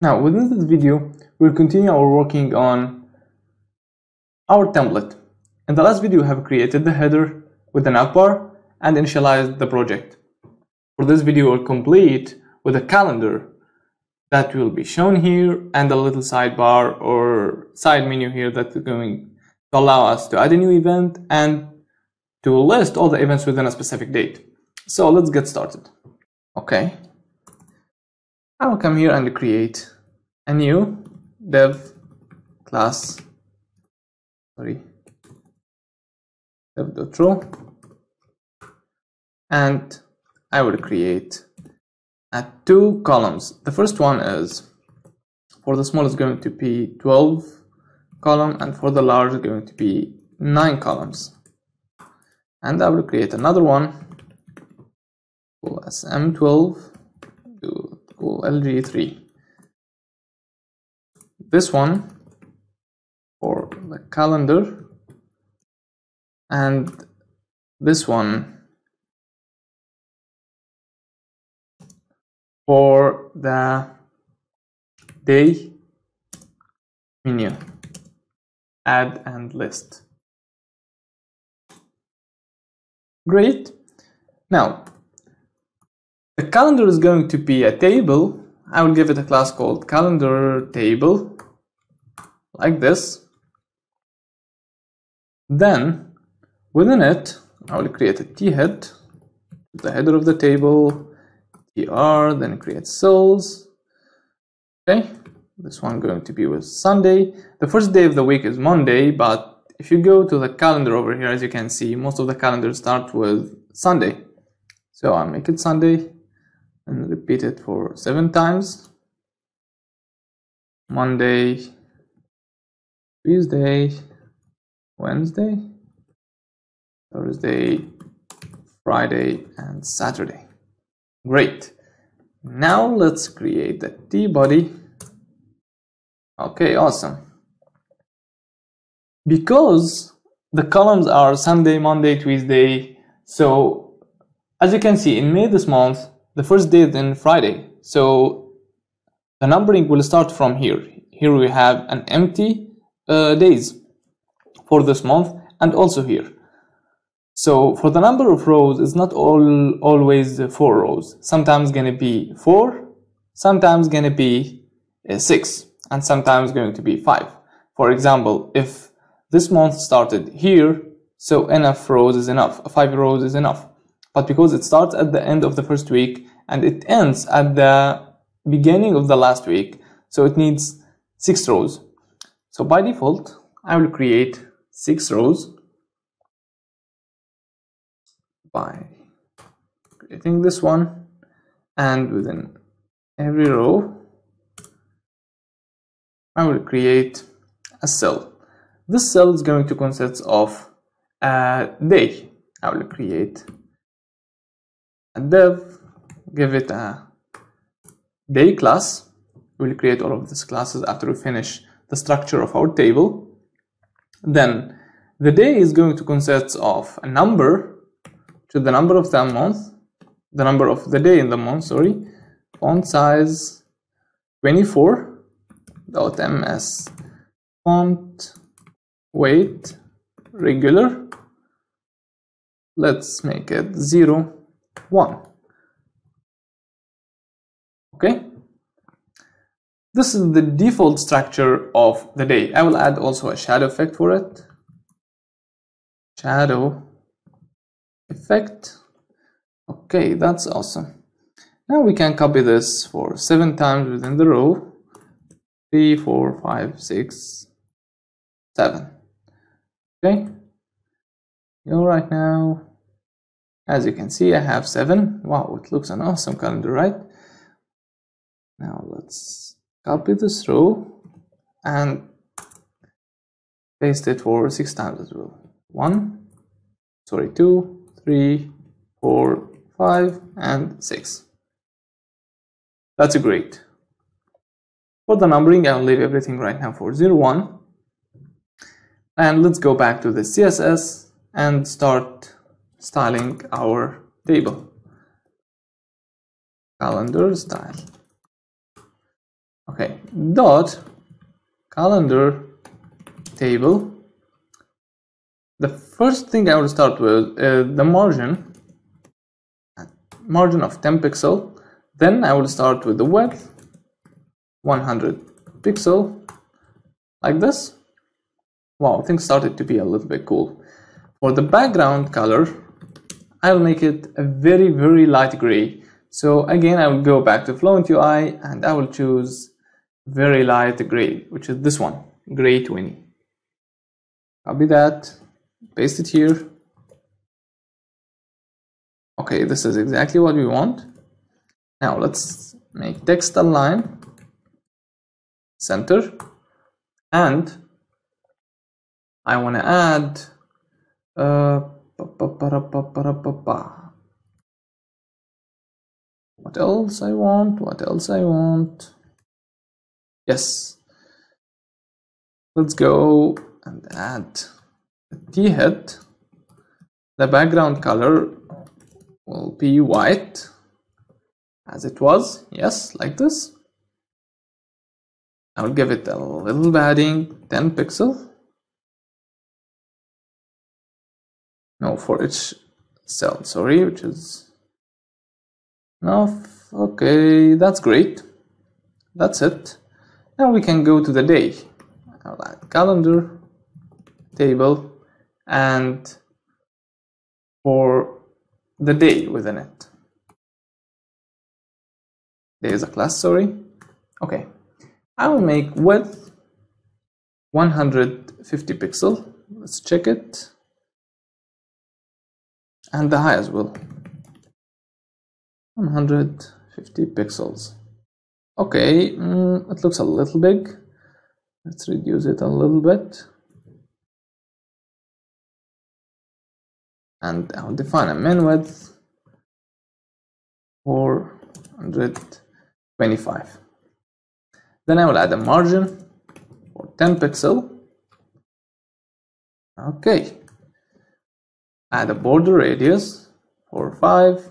Now, within this video, we'll continue our working on our template. In the last video, we have created the header with an navbar and initialized the project. For this video, we'll complete with a calendar that will be shown here and a little sidebar or side menu here that's going to allow us to add a new event and to list all the events within a specific date. So let's get started. Okay. I will come here and create a new dev class. Sorry, dev.row, and I will create two columns. The first one is for the small is going to be 12 column, and for the large is going to be 9 columns. And I will create another one called SM12. LG3. This one for the calendar, and this one for the day menu, add and list. Great. Now, the calendar is going to be a table. I will give it a class called calendar table, like this. Then within it, I will create a t-head, the header of the table, tr, then create cells. Okay, this one going to be with Sunday. The first day of the week is Monday, but if you go to the calendar over here, as you can see, most of the calendars start with Sunday. So I make it Sunday. And repeat it for 7 times. Monday, Tuesday, Wednesday, Thursday, Friday, and Saturday. Great. Now let's create the T body. Okay, awesome. Because the columns are Sunday, Monday, Tuesday, so as you can see, in May this month, the first day is then Friday, so the numbering will start from here. Here we have an empty days for this month, and also here. So for the number of rows, it's not always 4 rows. Sometimes gonna be 4, sometimes gonna be 6, and sometimes going to be 5. For example, if this month started here, so enough rows is enough, 5 rows is enough. But because it starts at the end of the first week and it ends at the beginning of the last week, so it needs 6 rows. So by default, I will create 6 rows by creating this one, and within every row I will create a cell. This cell is going to consist of a day. I will create dev, give it a day class. We'll create all of these classes after we finish the structure of our table. Then the day is going to consist of a number to the number of the month, the number of the day in the month, sorry, font size 24.ms, font weight regular, let's make it 0.1. Okay, this is the default structure of the day. I will add also a shadow effect for it. Shadow effect. Okay, that's awesome. Now we can copy this for 7 times within the row. 3, 4, 5, 6, 7. Okay, go right now. As you can see, I have 7. Wow, it looks an awesome calendar, right? Now let's copy this row and paste it for 6 times as well. 1, sorry, 2, 3, 4, 5, and 6. That's great. For the numbering, I'll leave everything right now for 0, 1. And let's go back to the CSS and start styling our table. Calendar style. Okay, dot calendar table. The first thing I will start with is the margin of 10 pixel. Then I will start with the width 100 pixel, like this. Wow, things started to be a little bit cool. For the background color, I'll make it a very, very light gray. So again, I will go back to Fluent UI and I will choose very light gray, which is this one, gray 20. Copy that, paste it here. Okay, this is exactly what we want. Now let's make text align, center, and I want to add what else I want. Yes, let's go and add the T head. The background color will be white as it was, yes, like this. I will give it a little padding, 10 pixel. No, for each cell, sorry, which is enough. Okay, that's great. That's it. Now we can go to the day. I'll add calendar table and for the day within it. Day is a class, sorry. Okay, I will make width 150 pixel. Let's check it. And the high as well, 150 pixels. Okay, it looks a little big. Let's reduce it a little bit. And I'll define a min width 425. Then I will add a margin for 10 pixel. Okay. Add a border radius for 5,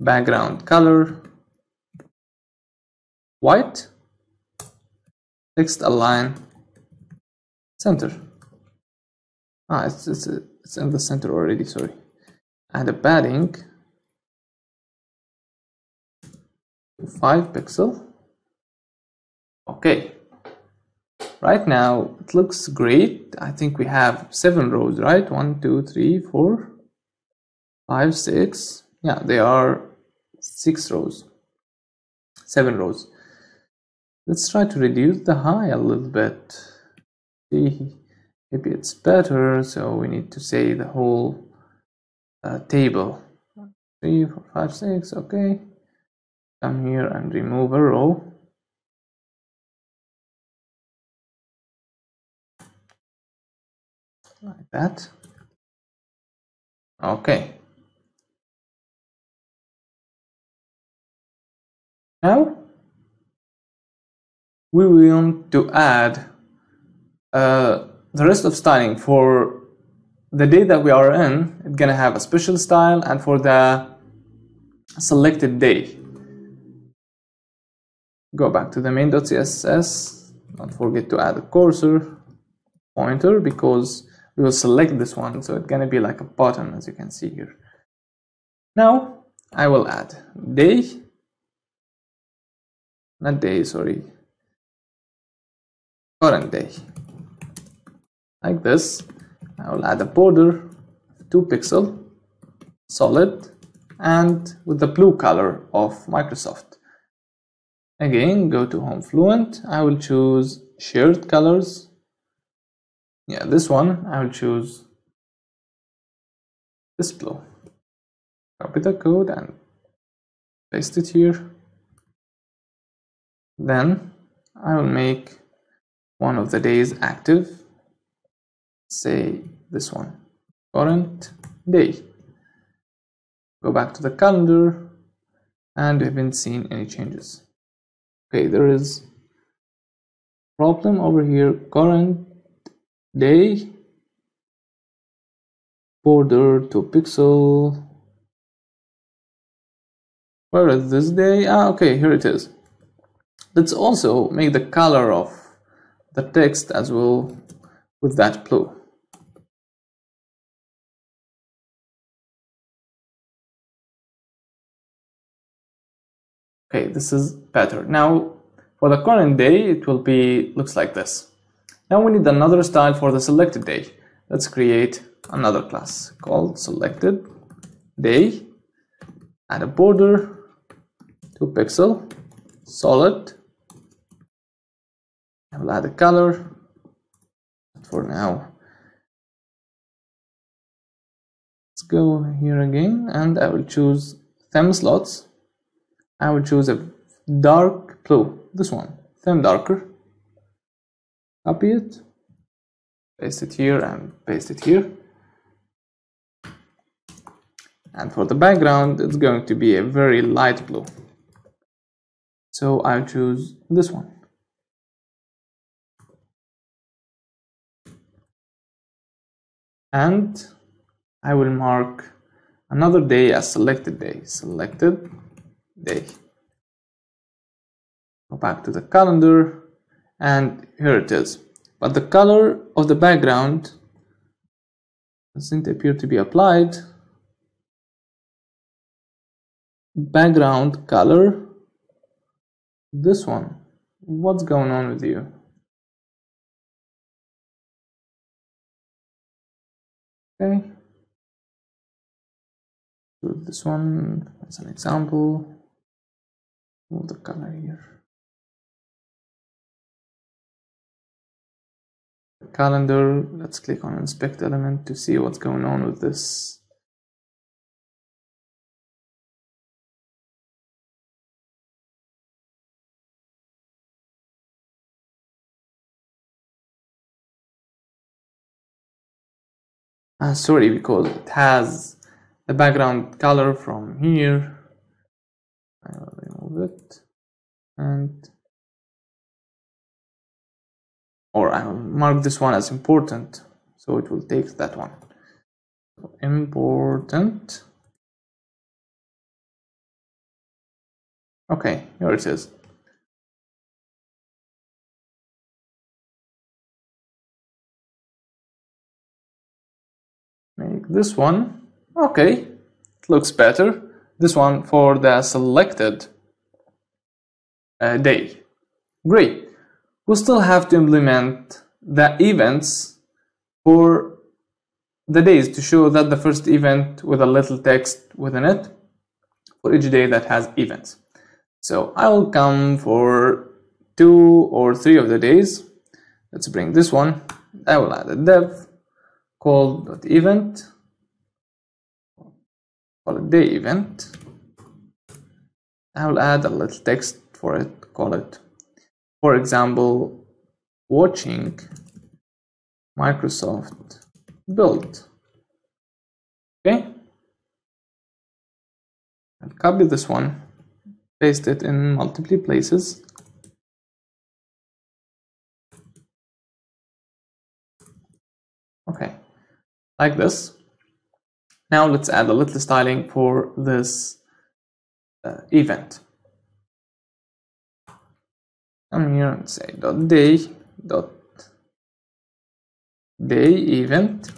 background color white, text align, center. It's in the center already, sorry. Add a padding 5 pixel. Okay, right now it looks great. I think we have 7 rows, right? 1, 2, 3, 4, 5, 6. Yeah, they are 6 rows, 7 rows. Let's try to reduce the high a little bit. See, maybe it's better. So we need to say the whole table. 3, 4, 5, 6. Okay, come here and remove a row. Like that. Okay. Now we want to add the rest of styling for the day that we are in. It's gonna have a special style, and for the selected day, go back to the main.css. Don't forget to add a cursor pointer because we will select this one, so it's gonna be like a button, as you can see here. Now I will add day, not day, sorry, current day, like this. I will add a border 2 pixel, solid, and with the blue color of Microsoft. Again, go to Home Fluent. I will choose shared colors. Yeah, this one, I will choose this blue. Copy the code and paste it here. Then I will make one of the days active. Say this one, current day. Go back to the calendar and we haven't seen any changes. Okay, there is problem over here, current day, border 2 pixel. Where is this day? Ah, okay, here it is. Let's also make the color of the text as well with that blue. Okay, this is better. Now for the current day, it will be looks like this. Now we need another style for the selected day. Let's create another class called selected day. Add a border, 2px, solid. I will add a color for now. Let's go here again and I will choose theme slots. I will choose a dark blue, this one, theme darker. Copy it, paste it here and paste it here. And for the background, it's going to be a very light blue. So I'll choose this one. And I will mark another day as selected day. Selected day. Go back to the calendar and here it is. But the color of the background doesn't appear to be applied. Background color, this one. What's going on with you? Okay, do this one as an example. Move the color here. The calendar. Let's click on inspect element to see what's going on with this. Sorry, because it has the background color from here. I will remove it or I will mark this one as important, so it will take that one. So important. Okay, here it is. Make this one. Okay, it looks better. This one for the selected day. Great. We still have to implement the events for the days to show that the first event with a little text within it for each day that has events. So I will come for 2 or 3 of the days. Let's bring this one. I will add a div called .event, call it day event. I will add a little text for it, call it, for example, watching Microsoft build. Okay, I'll copy this one, paste it in multiple places. Okay, like this. Now let's add a little styling for this event. Come here and say .day event.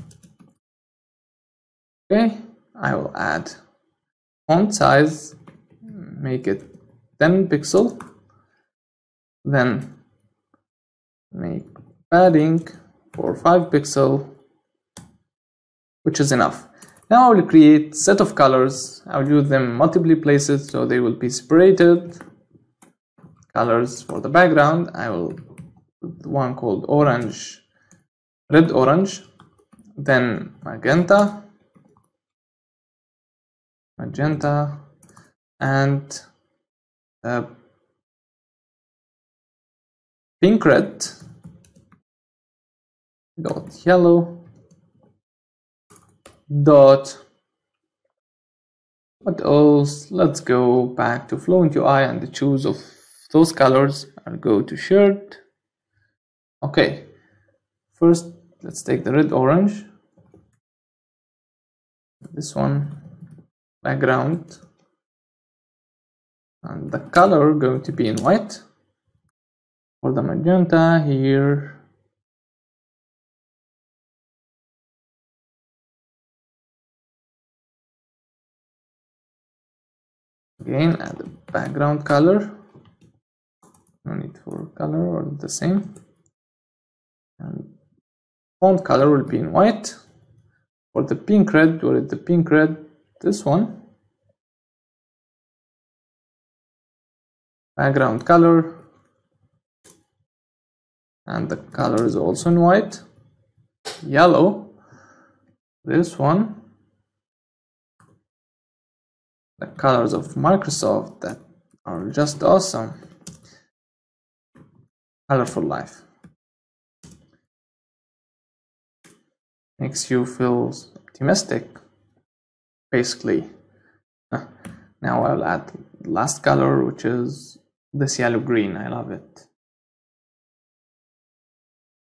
Okay, I will add font size, make it 10px, then make padding for 5px, which is enough. Now I will create set of colors. I will use them multiple places so they will be separated. Colors for the background. I will put one called orange, red orange, then magenta, magenta, and pink red, dot yellow. What else? Let's go back to Fluent UI and choose of those colors. I'll go to shirt. Okay, first let's take the red orange, this one, background, and the color going to be in white. for the magenta here. Again, add the background color. No need for color, or the same. And font color will be in white. For the pink red, where is the pink red? This one. Background color. And the color is also in white. Yellow. This one. The colors of Microsoft that are just awesome. Colorful life makes you feel optimistic, basically. Now I'll add the last color, which is this yellow green. I love it.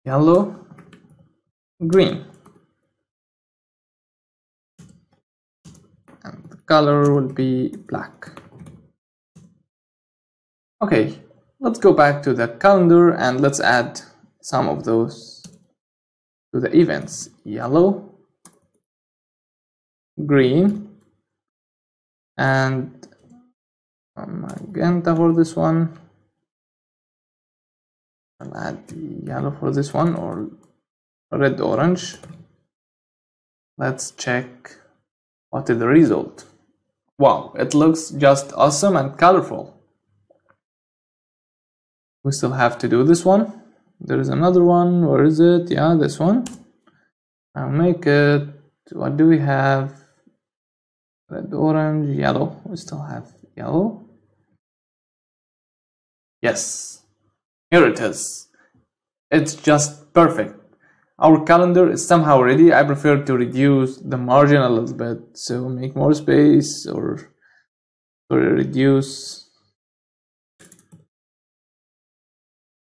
Yellow green. And the color will be black. Okay, let's go back to the calendar and let's add some of those to the events. Yellow, green, and magenta for this one. I'll add the yellow for this one, or red, orange. Let's check. What is the result? Wow, it looks just awesome and colorful. We still have to do this one. There is another one. Where is it? Yeah, this one. I'll make it. What do we have? Red, orange, yellow. We still have yellow. Yes, here it is. It's just perfect. Our calendar is somehow ready. I prefer to reduce the margin a little bit, so make more space, or reduce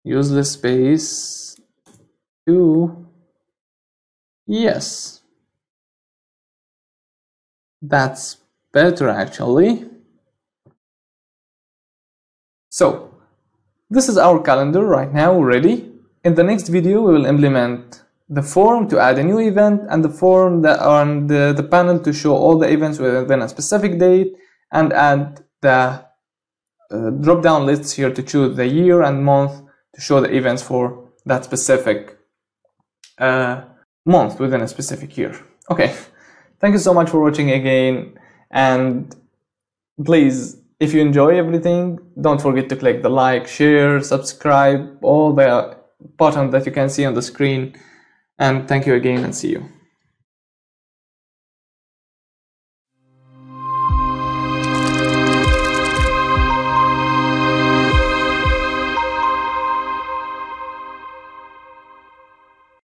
useless space to, yes, that's better actually. So this is our calendar right now ready. In the next video we will implement the form to add a new event, and the form that on the panel to show all the events within a specific date, and add the drop down lists here to choose the year and month to show the events for that specific month within a specific year. Okay, thank you so much for watching again, and please, if you enjoy everything, don't forget to click the like, share, subscribe, all the buttons that you can see on the screen. And thank you again, and see you.